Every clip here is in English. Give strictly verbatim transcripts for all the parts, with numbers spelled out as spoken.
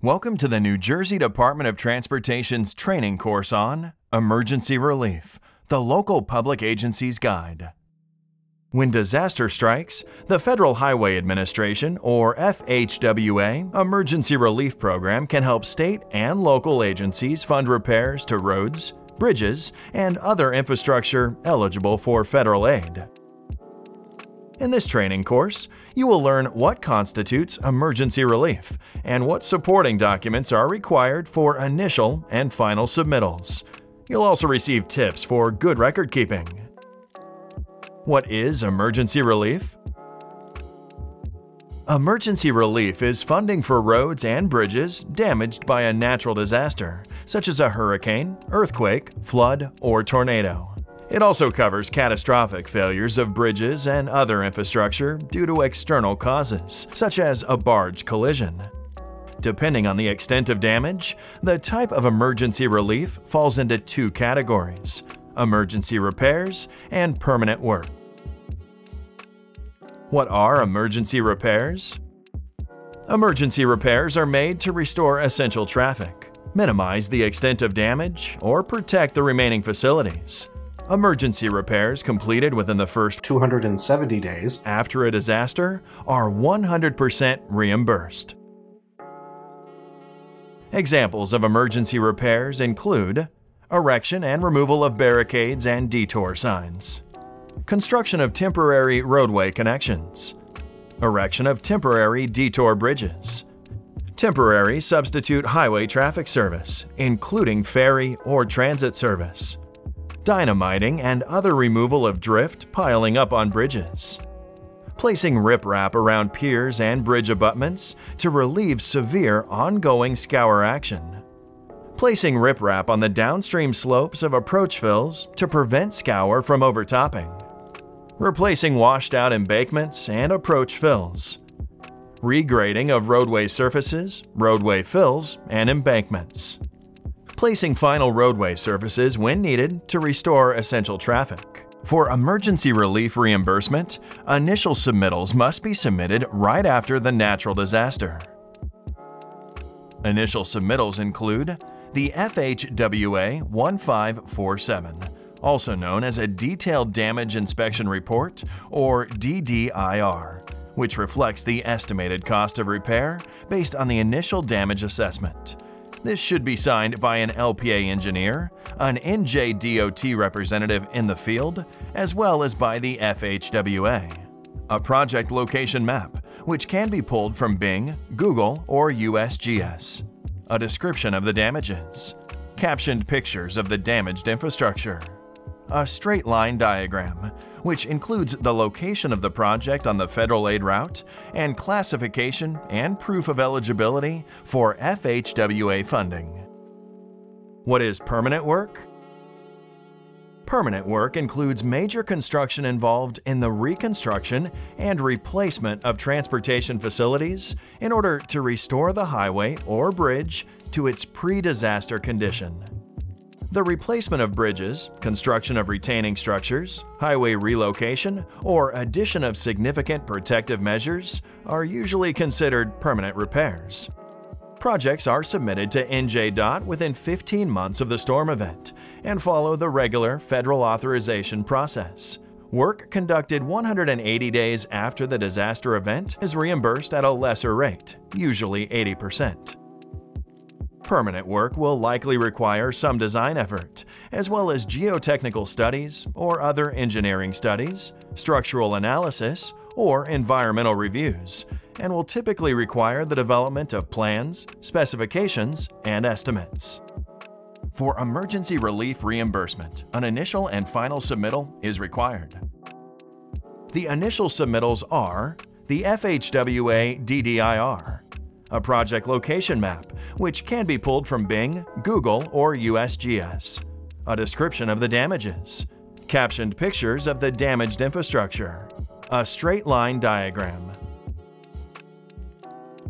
Welcome to the New Jersey Department of Transportation's training course on Emergency Relief, the Local Public Agency's Guide. When disaster strikes, the Federal Highway Administration, or F H W A, Emergency Relief Program can help state and local agencies fund repairs to roads, bridges, and other infrastructure eligible for federal aid. In this training course, you will learn what constitutes emergency relief and what supporting documents are required for initial and final submittals. You'll also receive tips for good record keeping. What is emergency relief? Emergency relief is funding for roads and bridges damaged by a natural disaster, such as a hurricane, earthquake, flood, or tornado. It also covers catastrophic failures of bridges and other infrastructure due to external causes, such as a barge collision. Depending on the extent of damage, the type of emergency relief falls into two categories: emergency repairs and permanent work. What are emergency repairs? Emergency repairs are made to restore essential traffic, minimize the extent of damage, or protect the remaining facilities. Emergency repairs completed within the first two hundred seventy days after a disaster are one hundred percent reimbursed. Examples of emergency repairs include erection and removal of barricades and detour signs, construction of temporary roadway connections, erection of temporary detour bridges, temporary substitute highway traffic service, including ferry or transit service, dynamiting and other removal of drift piling up on bridges, placing riprap around piers and bridge abutments to relieve severe ongoing scour action, placing riprap on the downstream slopes of approach fills to prevent scour from overtopping, replacing washed out embankments and approach fills, regrading of roadway surfaces, roadway fills, and embankments, placing final roadway surfaces when needed to restore essential traffic. For emergency relief reimbursement, initial submittals must be submitted right after the natural disaster. Initial submittals include the F H W A one five four seven, also known as a Detailed Damage Inspection Report, or D D I R, which reflects the estimated cost of repair based on the initial damage assessment. This should be signed by an L P A engineer, an N J D O T representative in the field, as well as by the F H W A. A project location map, which can be pulled from Bing, Google, or U S G S. A description of the damages. Captioned pictures of the damaged infrastructure. A straight line diagram, which includes the location of the project on the federal aid route and classification and proof of eligibility for F H W A funding. What is permanent work? Permanent work includes major construction involved in the reconstruction and replacement of transportation facilities in order to restore the highway or bridge to its pre-disaster condition. The replacement of bridges, construction of retaining structures, highway relocation, or addition of significant protective measures are usually considered permanent repairs. Projects are submitted to N J dot within fifteen months of the storm event and follow the regular federal authorization process. Work conducted one hundred eighty days after the disaster event is reimbursed at a lesser rate, usually eighty percent. Permanent work will likely require some design effort, as well as geotechnical studies or other engineering studies, structural analysis, or environmental reviews, and will typically require the development of plans, specifications, and estimates. For emergency relief reimbursement, an initial and final submittal is required. The initial submittals are the F H W A D D I R, a project location map, which can be pulled from Bing, Google, or U S G S. A description of the damages. Captioned pictures of the damaged infrastructure. A straight line diagram.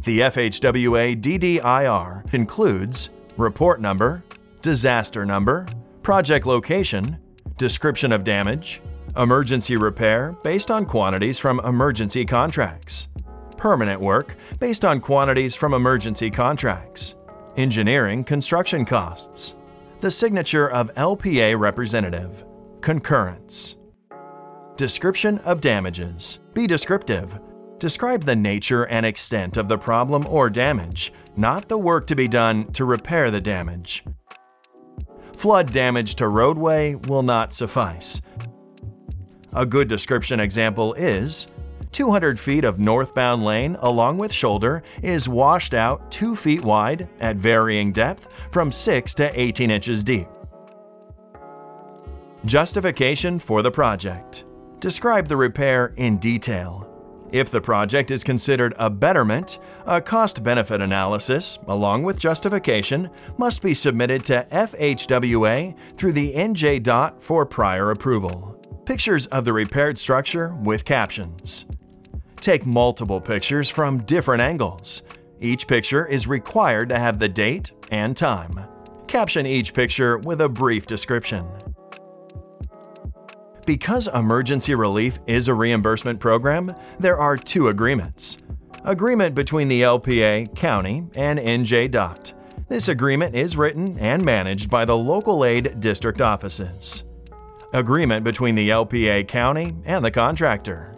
The F H W A D D I R includes report number, disaster number, project location, description of damage, emergency repair based on quantities from emergency contracts, permanent work based on quantities from emergency contracts. Engineering construction costs. The signature of L P A representative. Concurrence. Description of damages. Be descriptive. Describe the nature and extent of the problem or damage, not the work to be done to repair the damage. Flood damage to roadway will not suffice. A good description example is, two hundred feet of northbound lane along with shoulder is washed out two feet wide at varying depth from six to eighteen inches deep. Justification for the project. Describe the repair in detail. If the project is considered a betterment, a cost-benefit analysis, along with justification, must be submitted to F H W A through the N J dot for prior approval. Pictures of the repaired structure with captions. Take multiple pictures from different angles. Each picture is required to have the date and time. Caption each picture with a brief description. Because emergency relief is a reimbursement program, there are two agreements. Agreement between the L P A, county, and N J dot. This agreement is written and managed by the local aid district offices. Agreement between the L P A, county, and the contractor.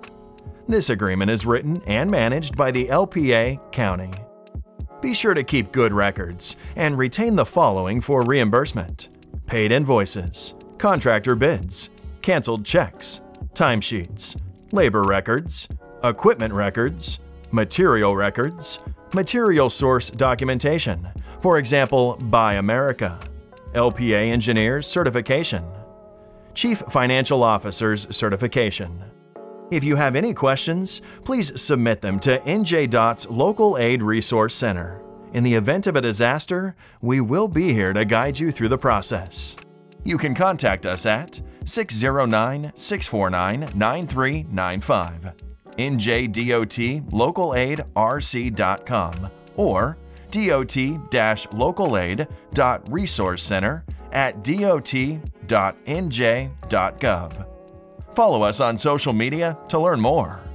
This agreement is written and managed by the L P A, county. Be sure to keep good records and retain the following for reimbursement: paid invoices, contractor bids, canceled checks, timesheets, labor records, equipment records, material records, material source documentation, for example, Buy America, L P A engineer's certification, Chief Financial Officer's certification. If you have any questions, please submit them to N J dot's Local Aid Resource Center. In the event of a disaster, we will be here to guide you through the process. You can contact us at six zero nine, six four nine, nine three nine five, N J dot local aid R C dot com, or dot localaid dot resource center at dot dot N J dot gov. Follow us on social media to learn more.